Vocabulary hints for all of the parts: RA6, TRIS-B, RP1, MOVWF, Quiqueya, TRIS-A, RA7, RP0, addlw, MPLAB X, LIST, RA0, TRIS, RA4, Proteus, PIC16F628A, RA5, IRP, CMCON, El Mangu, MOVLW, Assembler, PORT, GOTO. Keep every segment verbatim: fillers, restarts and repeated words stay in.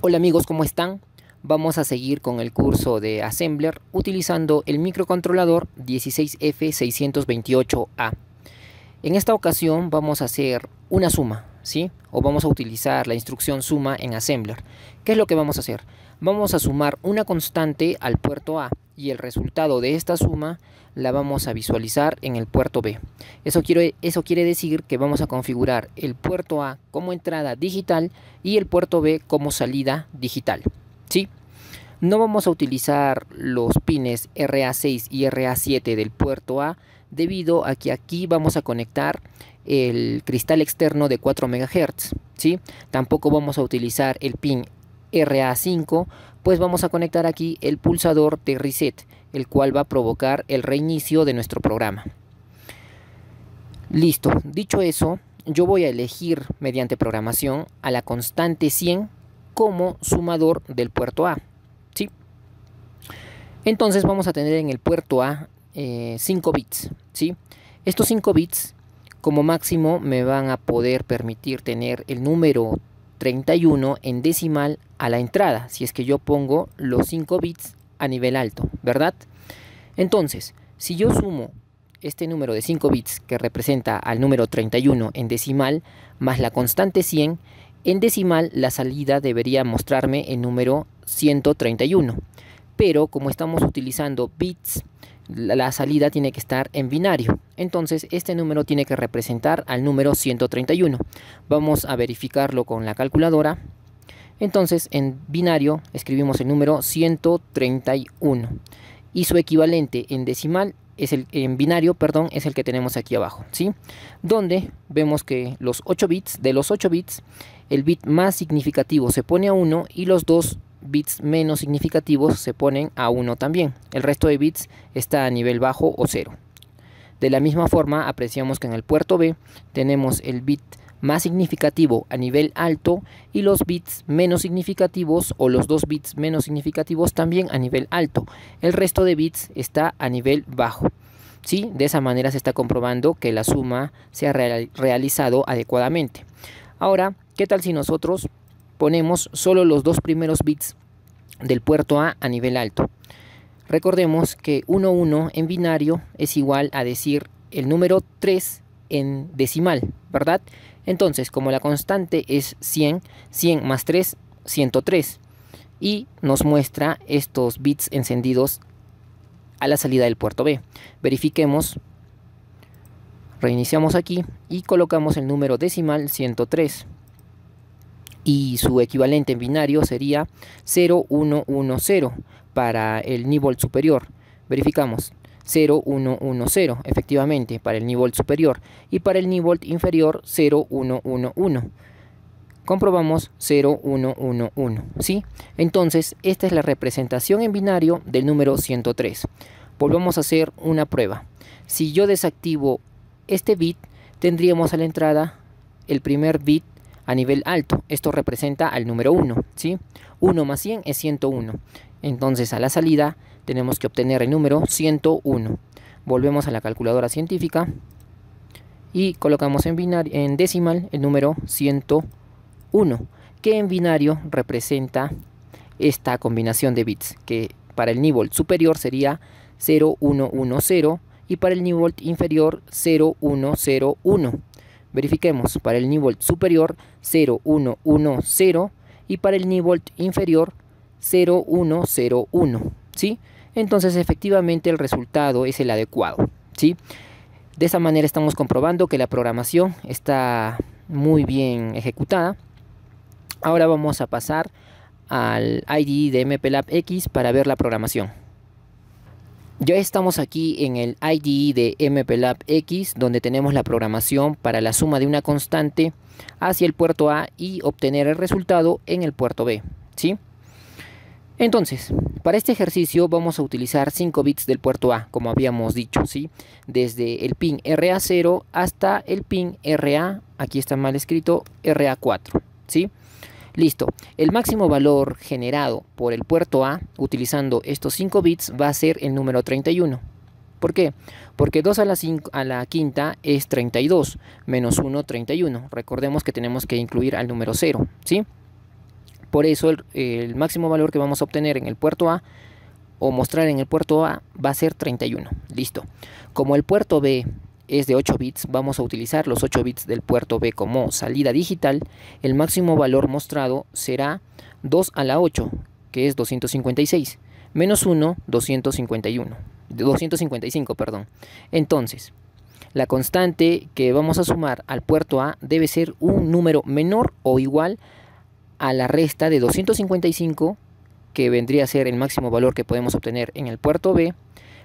Hola amigos, ¿cómo están? Vamos a seguir con el curso de Assembler utilizando el microcontrolador dieciséis F seiscientos veintiocho A. En esta ocasión vamos a hacer una suma, ¿sí? O vamos a utilizar la instrucción suma en Assembler. ¿Qué es lo que vamos a hacer? Vamos a sumar una constante al puerto A y el resultado de esta suma la vamos a visualizar en el puerto B. Eso quiere, eso quiere decir que vamos a configurar el puerto A como entrada digital y el puerto B como salida digital, ¿sí? No vamos a utilizar los pines R A seis y R A siete del puerto A debido a que aquí vamos a conectar el cristal externo de cuatro megahercios, ¿sí? Tampoco vamos a utilizar el pin R A cinco, pues vamos a conectar aquí el pulsador de reset, el cual va a provocar el reinicio de nuestro programa. Listo, dicho eso, yo voy a elegir mediante programación a la constante cien como sumador del puerto A, ¿sí? Entonces vamos a tener en el puerto A eh, cinco bits, ¿sí? Estos cinco bits como máximo me van a poder permitir tener el número treinta y uno en decimal a la entrada, si es que yo pongo los cinco bits a nivel alto, ¿verdad? Entonces, si yo sumo este número de cinco bits que representa al número treinta y uno en decimal más la constante cien, en decimal la salida debería mostrarme el número ciento treinta y uno, pero como estamos utilizando bits, la salida tiene que estar en binario, entonces este número tiene que representar al número ciento treinta y uno. Vamos a verificarlo con la calculadora. Entonces en binario escribimos el número ciento treinta y uno y su equivalente en decimal es el en binario, perdón, es el que tenemos aquí abajo, ¿sí? Donde vemos que los ocho bits, de los ocho bits, el bit más significativo se pone a uno y los dos bits menos significativos se ponen a uno también. El resto de bits está a nivel bajo o cero. De la misma forma, apreciamos que en el puerto B tenemos el bit más significativo a nivel alto y los bits menos significativos o los dos bits menos significativos también a nivel alto. El resto de bits está a nivel bajo, ¿sí? De esa manera se está comprobando que la suma se ha real- realizado adecuadamente. Ahora, ¿qué tal si nosotros ponemos solo los dos primeros bits del puerto A a nivel alto? Recordemos que uno uno en binario es igual a decir el número tres en decimal, ¿verdad? Entonces, como la constante es cien, cien más tres, ciento tres. Y nos muestra estos bits encendidos a la salida del puerto B. Verifiquemos. Reiniciamos aquí y colocamos el número decimal ciento tres. Y su equivalente en binario sería cero uno uno cero para el nivel superior. Verificamos cero uno uno cero, efectivamente, para el nivel superior. Y para el nivel inferior cero uno uno uno. Comprobamos cero uno uno uno, ¿sí? Entonces, esta es la representación en binario del número ciento tres. Volvamos a hacer una prueba. Si yo desactivo este bit, tendríamos a la entrada el primer bit a nivel alto. Esto representa al número uno, ¿sí? uno más cien es ciento uno. Entonces a la salida tenemos que obtener el número ciento uno. Volvemos a la calculadora científica y colocamos en binario, en decimal, el número ciento uno, que en binario representa esta combinación de bits, que para el nivel superior sería cero uno uno cero y para el nivel inferior cero uno cero uno. Verifiquemos, para el nivel superior cero uno uno cero y para el nivel inferior cero uno cero uno, ¿sí? Entonces efectivamente el resultado es el adecuado, ¿sí? De esa manera estamos comprobando que la programación está muy bien ejecutada. Ahora vamos a pasar al I D E de MPLAB X para ver la programación. Ya estamos aquí en el I D E de MPLAB X, donde tenemos la programación para la suma de una constante hacia el puerto A y obtener el resultado en el puerto B, ¿sí? Entonces, para este ejercicio vamos a utilizar cinco bits del puerto A, como habíamos dicho, ¿sí? Desde el pin R A cero hasta el pin R A, aquí está mal escrito, R A cuatro, ¿sí? Listo, el máximo valor generado por el puerto A utilizando estos cinco bits va a ser el número treinta y uno. ¿Por qué? Porque dos a la, cinco, a la quinta es treinta y dos, menos uno, treinta y uno. Recordemos que tenemos que incluir al número cero, ¿sí? Por eso el, el máximo valor que vamos a obtener en el puerto A o mostrar en el puerto A va a ser treinta y uno. Listo. Como el puerto B es de ocho bits, vamos a utilizar los ocho bits del puerto B como salida digital. El máximo valor mostrado será dos a la ocho, que es doscientos cincuenta y seis, menos uno, doscientos cincuenta y uno, doscientos cincuenta y cinco, perdón. Entonces, la constante que vamos a sumar al puerto A debe ser un número menor o igual a la resta de doscientos cincuenta y cinco, que vendría a ser el máximo valor que podemos obtener en el puerto B,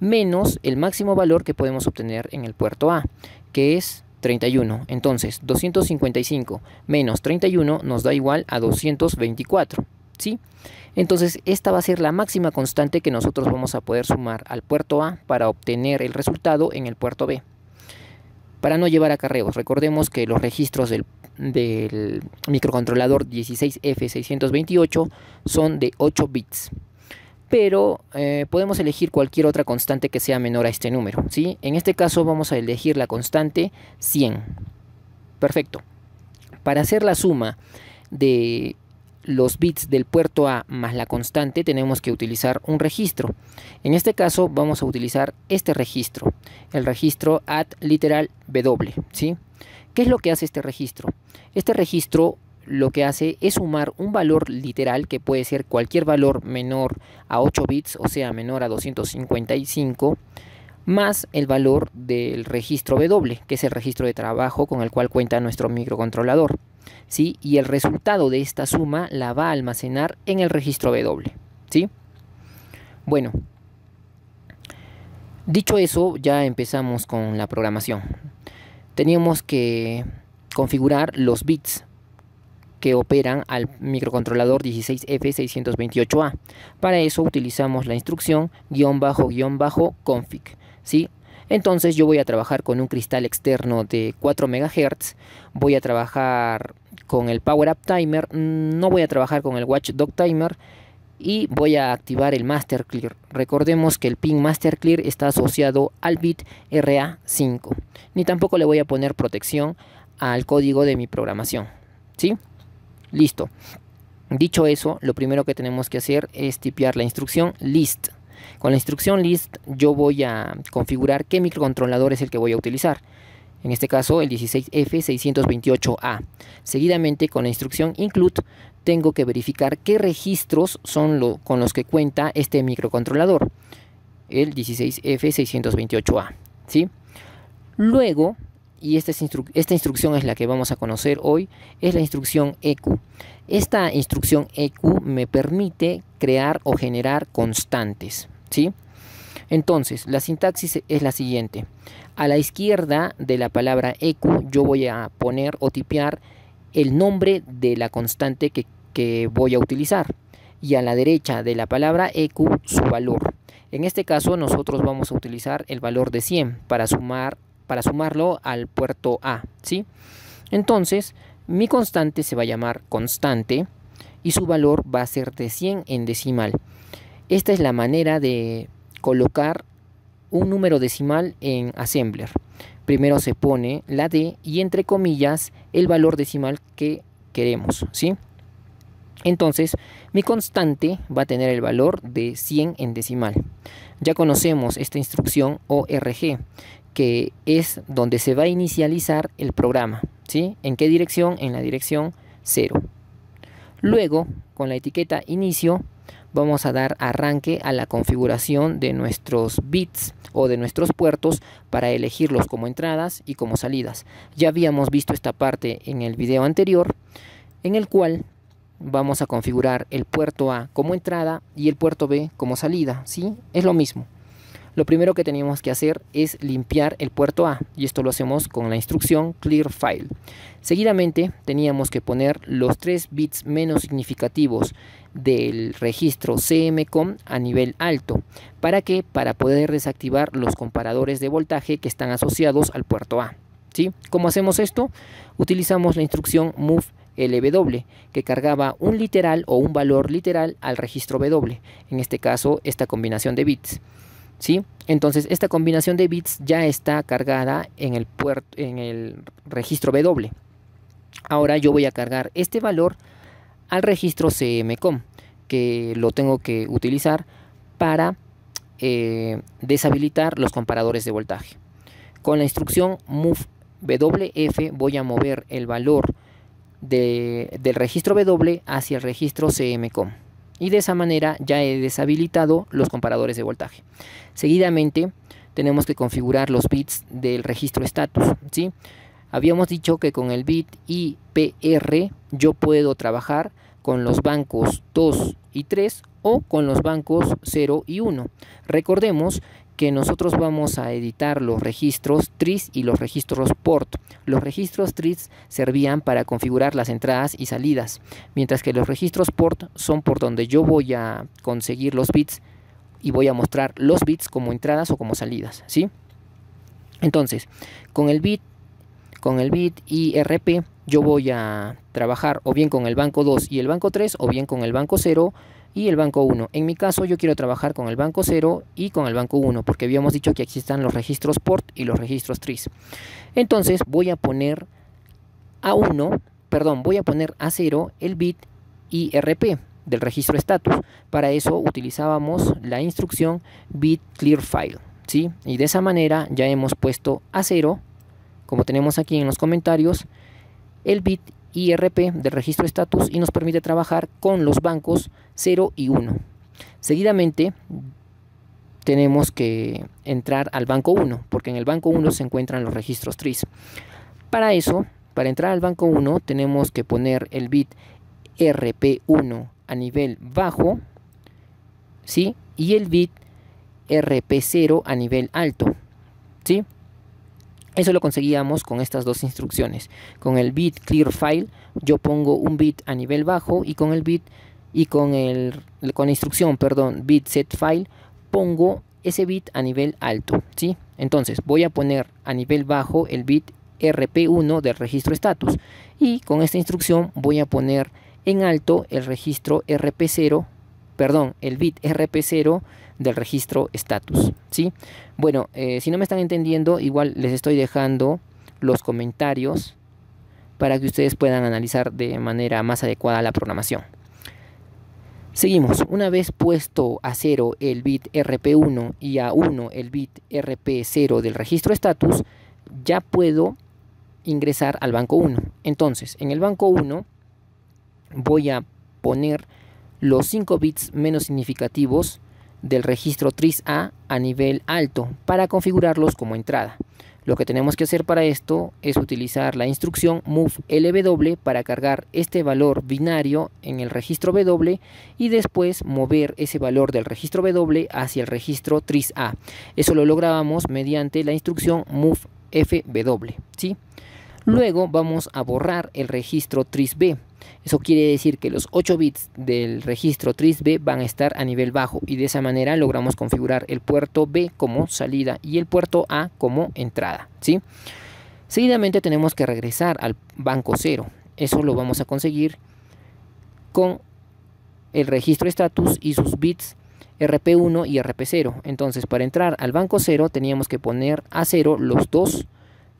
menos el máximo valor que podemos obtener en el puerto A, que es treinta y uno. Entonces, doscientos cincuenta y cinco menos treinta y uno nos da igual a doscientos veinticuatro, ¿sí? Entonces, esta va a ser la máxima constante que nosotros vamos a poder sumar al puerto A para obtener el resultado en el puerto B. Para no llevar acarreos, recordemos que los registros del, del microcontrolador dieciséis F seiscientos veintiocho son de ocho bits. Pero eh, podemos elegir cualquier otra constante que sea menor a este número, ¿sí? En este caso vamos a elegir la constante cien. Perfecto. Para hacer la suma de los bits del puerto A más la constante tenemos que utilizar un registro. En este caso vamos a utilizar este registro, el registro addlw, ¿sí? ¿Qué es lo que hace este registro? Este registro lo que hace es sumar un valor literal, que puede ser cualquier valor menor a ocho bits, o sea menor a doscientos cincuenta y cinco, más el valor del registro W, que es el registro de trabajo con el cual cuenta nuestro microcontrolador, ¿sí? Y el resultado de esta suma la va a almacenar en el registro W, ¿sí? Bueno, dicho eso, ya empezamos con la programación. Teníamos que configurar los bits que operan al microcontrolador dieciséis F seiscientos veintiocho A. Para eso utilizamos la instrucción guión bajo guión bajo config, ¿sí? Entonces yo voy a trabajar con un cristal externo de cuatro megahertz, voy a trabajar con el Power Up Timer, no voy a trabajar con el Watchdog Timer y voy a activar el Master Clear. Recordemos que el pin Master Clear está asociado al bit R A cinco, ni tampoco le voy a poner protección al código de mi programación, ¿sí? Listo. Dicho eso, lo primero que tenemos que hacer es tipear la instrucción LIST. Con la instrucción LIST yo voy a configurar qué microcontrolador es el que voy a utilizar. En este caso el dieciséis F seiscientos veintiocho A. Seguidamente con la instrucción include tengo que verificar qué registros son lo, con los que cuenta este microcontrolador, el dieciséis F seiscientos veintiocho A, ¿sí? Luego, y esta, es instru esta instrucción es la que vamos a conocer hoy, es la instrucción E Q. Esta instrucción E Q me permite crear o generar constantes, ¿sí? Entonces, la sintaxis es la siguiente. A la izquierda de la palabra E Q yo voy a poner o tipear el nombre de la constante que, que voy a utilizar. Y a la derecha de la palabra E Q su valor. En este caso nosotros vamos a utilizar el valor de cien para sumar para sumarlo al puerto A, ¿sí? Entonces, mi constante se va a llamar constante y su valor va a ser de cien en decimal. Esta es la manera de colocar un número decimal en Assembler. Primero se pone la D y entre comillas el valor decimal que queremos, ¿sí? Entonces, mi constante va a tener el valor de cien en decimal. Ya conocemos esta instrucción O R G, que es donde se va a inicializar el programa, ¿sí? ¿En qué dirección? En la dirección cero. Luego, con la etiqueta inicio, vamos a dar arranque a la configuración de nuestros bits o de nuestros puertos para elegirlos como entradas y como salidas. Ya habíamos visto esta parte en el video anterior, en el cual vamos a configurar el puerto A como entrada y el puerto B como salida, ¿sí? Es lo mismo. Lo primero que tenemos que hacer es limpiar el puerto A, y esto lo hacemos con la instrucción clear file. Seguidamente teníamos que poner los tres bits menos significativos del registro C M C O N a nivel alto. ¿Para qué? Para poder desactivar los comparadores de voltaje que están asociados al puerto A, ¿sí? ¿Cómo hacemos esto? Utilizamos la instrucción M O V L W, que cargaba un literal o un valor literal al registro W, en este caso esta combinación de bits, ¿sí? Entonces esta combinación de bits ya está cargada en el, puerto, en el registro W. Ahora yo voy a cargar este valor al registro C M CON, que lo tengo que utilizar para eh, deshabilitar los comparadores de voltaje. Con la instrucción M O V W F voy a mover el valor de, del registro W hacia el registro C M CON, y de esa manera ya he deshabilitado los comparadores de voltaje. Seguidamente tenemos que configurar los bits del registro status, ¿sí? Habíamos dicho que con el bit I P R yo puedo trabajar con los bancos dos y tres o con los bancos cero y uno. Recordemos que nosotros vamos a editar los registros TRIS y los registros PORT. Los registros TRIS servían para configurar las entradas y salidas, mientras que los registros PORT son por donde yo voy a conseguir los bits y voy a mostrar los bits como entradas o como salidas, ¿sí? Entonces, con el bit con el bit I R P yo voy a trabajar o bien con el banco dos y el banco tres, o bien con el banco cero y el banco uno. En mi caso yo quiero trabajar con el banco cero y con el banco uno, porque habíamos dicho que aquí están los registros PORT y los registros TRIS. Entonces voy a poner a uno, perdón, voy a poner a cero el bit I R P del registro status. Para eso utilizábamos la instrucción bit clear file, ¿sí? Y de esa manera ya hemos puesto a cero, como tenemos aquí en los comentarios, el bit I R P del registro status, y nos permite trabajar con los bancos cero y uno. Seguidamente tenemos que entrar al banco uno, porque en el banco uno se encuentran los registros TRIS. Para eso, para entrar al banco uno tenemos que poner el bit R P uno a nivel bajo, ¿sí? Y el bit R P cero a nivel alto, ¿sí? Eso lo conseguíamos con estas dos instrucciones. Con el bit clear file yo pongo un bit a nivel bajo, y con el bit y con el con la instrucción, perdón, bit set file pongo ese bit a nivel alto, ¿sí? Entonces voy a poner a nivel bajo el bit R P uno del registro status, y con esta instrucción voy a poner en alto el registro R P cero, perdón, el bit R P cero del registro status, ¿sí? Bueno, eh, si no me están entendiendo, igual les estoy dejando los comentarios para que ustedes puedan analizar de manera más adecuada la programación. Seguimos. Una vez puesto a cero el bit R P uno y a uno el bit R P cero del registro status, ya puedo ingresar al banco uno. Entonces, en el banco uno voy a poner los cinco bits menos significativos del registro TRIS-A a nivel alto para configurarlos como entrada. Lo que tenemos que hacer para esto es utilizar la instrucción M O V L W para cargar este valor binario en el registro W, y después mover ese valor del registro W hacia el registro TRIS-A. Eso lo lográbamos mediante la instrucción M O V F W, ¿sí? Luego vamos a borrar el registro TRIS-B. Eso quiere decir que los ocho bits del registro TRIS-B van a estar a nivel bajo, y de esa manera logramos configurar el puerto B como salida y el puerto A como entrada, ¿sí? Seguidamente tenemos que regresar al banco cero. Eso lo vamos a conseguir con el registro status y sus bits R P uno y R P cero. Entonces, para entrar al banco cero teníamos que poner a cero los dos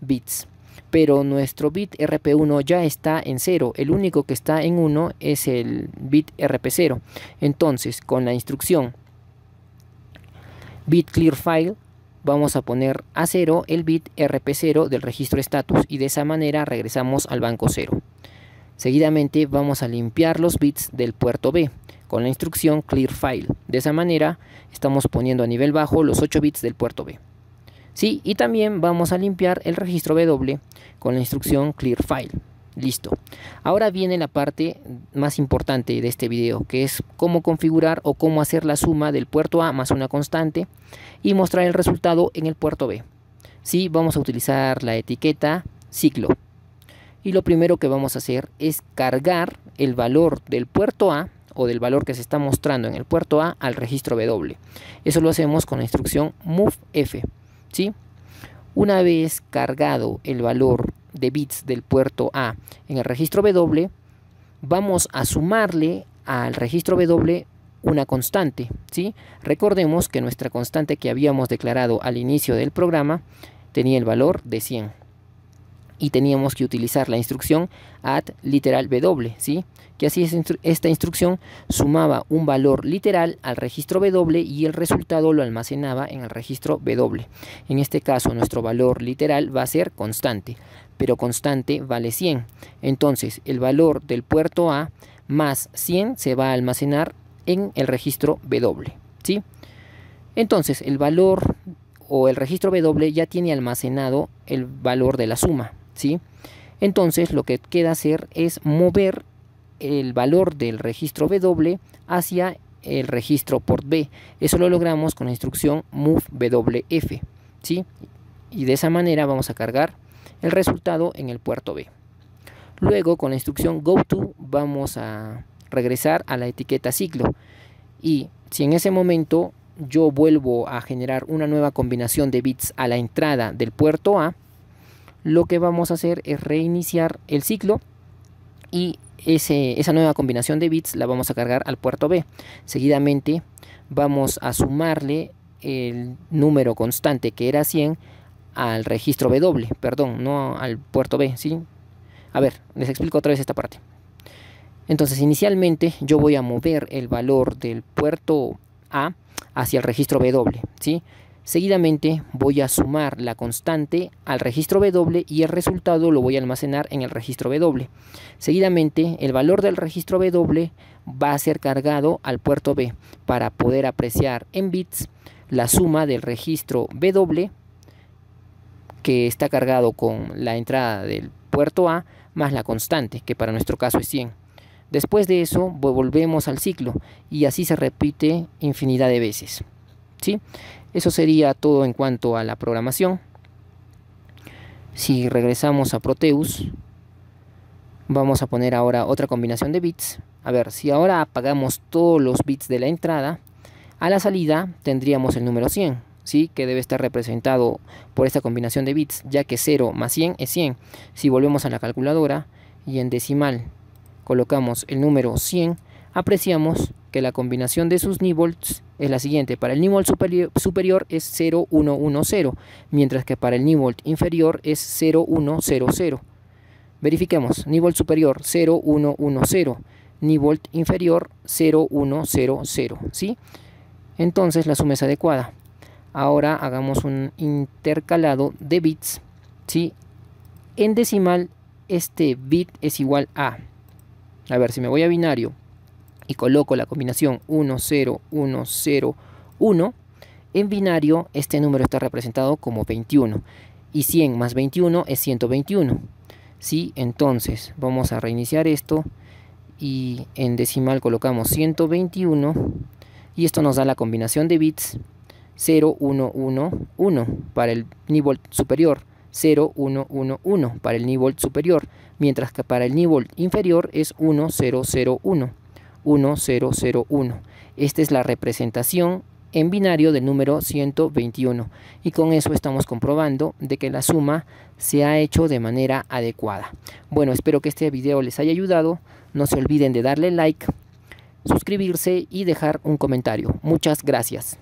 bits, pero nuestro bit R P uno ya está en cero, el único que está en uno es el bit R P cero. Entonces, con la instrucción bit clear file vamos a poner a cero el bit R P cero del registro status, y de esa manera regresamos al banco cero. Seguidamente vamos a limpiar los bits del puerto B con la instrucción clear file. De esa manera estamos poniendo a nivel bajo los ocho bits del puerto B. Sí, y también vamos a limpiar el registro W con la instrucción clear file. Listo. Ahora viene la parte más importante de este video, que es cómo configurar o cómo hacer la suma del puerto A más una constante y mostrar el resultado en el puerto B. Sí, vamos a utilizar la etiqueta ciclo. Y lo primero que vamos a hacer es cargar el valor del puerto A, o del valor que se está mostrando en el puerto A, al registro W. Eso lo hacemos con la instrucción M O V F. ¿Sí? Una vez cargado el valor de bits del puerto A en el registro W, vamos a sumarle al registro W una constante, ¿sí? Recordemos que nuestra constante que habíamos declarado al inicio del programa tenía el valor de cien, y teníamos que utilizar la instrucción add literal w, ¿sí? Que así es, esta instrucción sumaba un valor literal al registro w y el resultado lo almacenaba en el registro w. En este caso nuestro valor literal va a ser constante, pero constante vale cien. Entonces el valor del puerto A más cien se va a almacenar en el registro w, ¿sí? Entonces el valor o el registro W ya tiene almacenado el valor de la suma, ¿sí? Entonces lo que queda hacer es mover el valor del registro W hacia el registro port B. Eso lo logramos con la instrucción M O V W F, ¿sí? Y de esa manera vamos a cargar el resultado en el puerto B. Luego con la instrucción GOTO vamos a regresar a la etiqueta ciclo, y si en ese momento yo vuelvo a generar una nueva combinación de bits a la entrada del puerto A, lo que vamos a hacer es reiniciar el ciclo y ese, esa nueva combinación de bits la vamos a cargar al puerto B. Seguidamente vamos a sumarle el número constante que era cien al registro W, perdón, no al puerto B, ¿sí? A ver, les explico otra vez esta parte. Entonces inicialmente yo voy a mover el valor del puerto A hacia el registro W, ¿sí? Seguidamente voy a sumar la constante al registro W y el resultado lo voy a almacenar en el registro W. Seguidamente el valor del registro W va a ser cargado al puerto B para poder apreciar en bits la suma del registro W que está cargado con la entrada del puerto A más la constante, que para nuestro caso es cien. Después de eso volvemos al ciclo y así se repite infinidad de veces, ¿sí? Eso sería todo en cuanto a la programación. Si regresamos a Proteus, vamos a poner ahora otra combinación de bits. A ver, si ahora apagamos todos los bits de la entrada, a la salida tendríamos el número cien, ¿sí? Que debe estar representado por esta combinación de bits, ya que cero más cien es cien. Si volvemos a la calculadora y en decimal colocamos el número cien, apreciamos que la combinación de sus nívols es la siguiente. Para el nívol superior, superior es cero uno uno cero, mientras que para el nívol inferior es cero uno cero cero. Verifiquemos: nívol superior cero uno uno cero, nívol inferior cero uno cero cero, ¿sí? Entonces la suma es adecuada. Ahora hagamos un intercalado de bits, ¿sí? En decimal este bit es igual a, a ver, si me voy a binario y coloco la combinación uno cero uno cero uno, en binario este número está representado como veintiuno, y cien más veintiuno es ciento veintiuno, ¿sí? Entonces vamos a reiniciar esto y en decimal colocamos ciento veintiuno y esto nos da la combinación de bits cero uno uno uno para el nivel superior, cero uno uno uno para el nivel superior, mientras que para el nivel inferior es uno cero cero uno. Esta es la representación en binario del número ciento veintiuno, y con eso estamos comprobando de que la suma se ha hecho de manera adecuada. Bueno, espero que este video les haya ayudado. No se olviden de darle like, suscribirse y dejar un comentario. Muchas gracias.